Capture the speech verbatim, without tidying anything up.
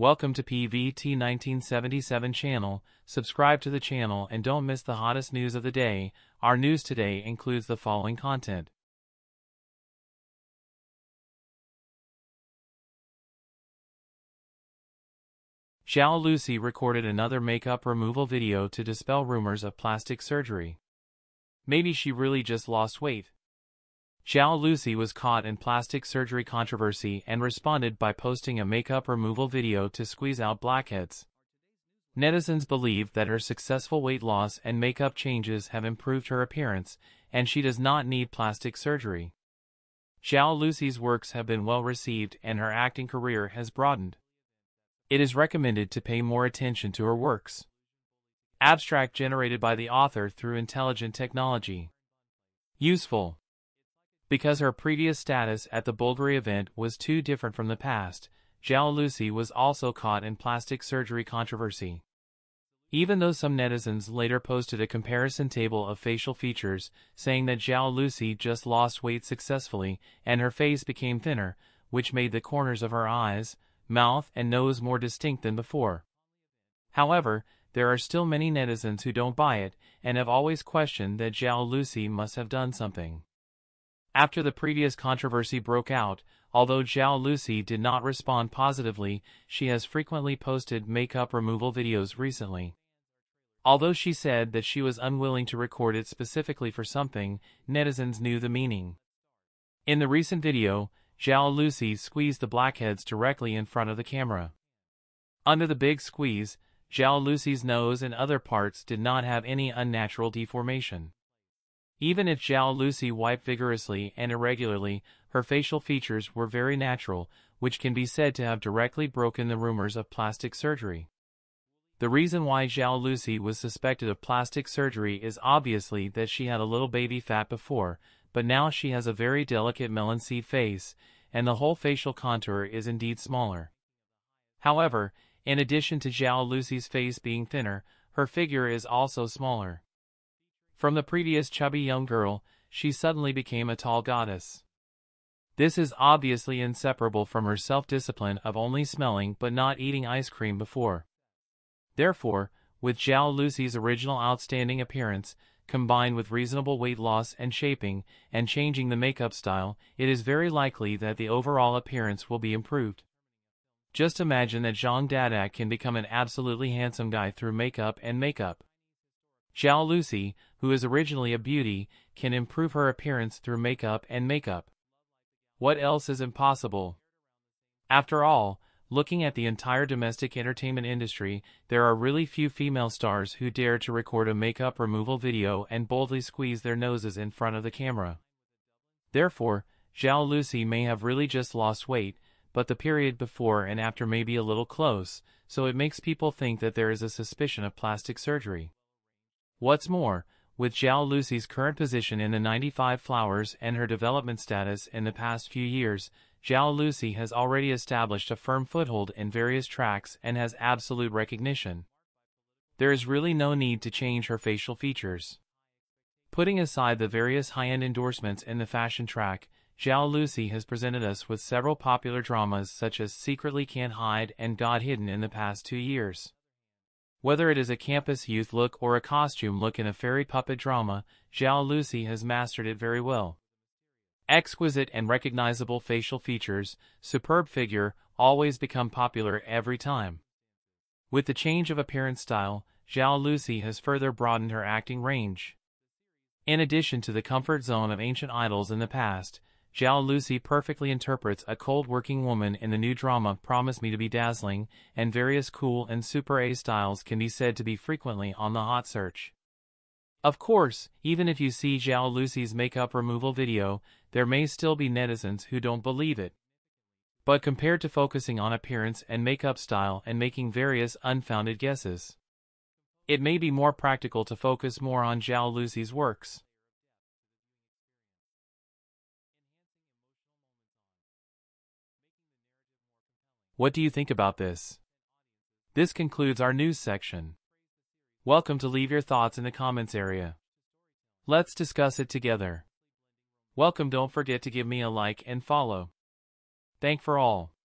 Welcome to P V T nineteen seventy-seven channel, subscribe to the channel and don't miss the hottest news of the day. Our news today includes the following content. Zhao Lusi recorded another makeup removal video to dispel rumors of plastic surgery. Maybe she really just lost weight. Zhao Lusi was caught in plastic surgery controversy and responded by posting a makeup removal video to squeeze out blackheads. Netizens believe that her successful weight loss and makeup changes have improved her appearance, and she does not need plastic surgery. Zhao Lusi's works have been well received and her acting career has broadened. It is recommended to pay more attention to her works. Abstract generated by the author through intelligent technology. Useful. Because her previous status at the Bulgari event was too different from the past, Zhao Lusi was also caught in plastic surgery controversy. Even though some netizens later posted a comparison table of facial features, saying that Zhao Lusi just lost weight successfully and her face became thinner, which made the corners of her eyes, mouth and nose more distinct than before. However, there are still many netizens who don't buy it and have always questioned that Zhao Lusi must have done something. After the previous controversy broke out, although Zhao Lusi did not respond positively, she has frequently posted makeup removal videos recently. Although she said that she was unwilling to record it specifically for something, netizens knew the meaning. In the recent video, Zhao Lusi squeezed the blackheads directly in front of the camera. Under the big squeeze, Zhao Lusi's nose and other parts did not have any unnatural deformation. Even if Zhao Lusi wiped vigorously and irregularly, her facial features were very natural, which can be said to have directly broken the rumors of plastic surgery. The reason why Zhao Lusi was suspected of plastic surgery is obviously that she had a little baby fat before, but now she has a very delicate melon seed face, and the whole facial contour is indeed smaller. However, in addition to Zhao Lusi's face being thinner, her figure is also smaller. From the previous chubby young girl, she suddenly became a tall goddess. This is obviously inseparable from her self-discipline of only smelling but not eating ice cream before. Therefore, with Zhao Lusi's original outstanding appearance, combined with reasonable weight loss and shaping, and changing the makeup style, it is very likely that the overall appearance will be improved. Just imagine that Zhang Dada can become an absolutely handsome guy through makeup and makeup. Zhao Lusi, who is originally a beauty, can improve her appearance through makeup and makeup. What else is impossible? After all, looking at the entire domestic entertainment industry, there are really few female stars who dare to record a makeup removal video and boldly squeeze their noses in front of the camera. Therefore, Zhao Lusi may have really just lost weight, but the period before and after may be a little close, so it makes people think that there is a suspicion of plastic surgery. What's more, with Zhao Lusi's current position in the ninety-five flowers and her development status in the past few years, Zhao Lusi has already established a firm foothold in various tracks and has absolute recognition. There is really no need to change her facial features. Putting aside the various high-end endorsements in the fashion track, Zhao Lusi has presented us with several popular dramas such as Secretly Can't Hide and God Hidden in the past two years. Whether it is a campus youth look or a costume look in a fairy puppet drama, Zhao Lusi has mastered it very well. Exquisite and recognizable facial features, superb figure, always become popular every time. With the change of appearance style, Zhao Lusi has further broadened her acting range. In addition to the comfort zone of ancient idols in the past, Zhao Lusi perfectly interprets a cold working woman in the new drama Promise Me to Be Dazzling, and various cool and super A styles can be said to be frequently on the hot search. Of course, even if you see Zhao Lusi's makeup removal video, there may still be netizens who don't believe it. But compared to focusing on appearance and makeup style and making various unfounded guesses, it may be more practical to focus more on Zhao Lusi's works. What do you think about this? This concludes our news section. Welcome to leave your thoughts in the comments area. Let's discuss it together. Welcome, don't forget to give me a like and follow. Thank for all.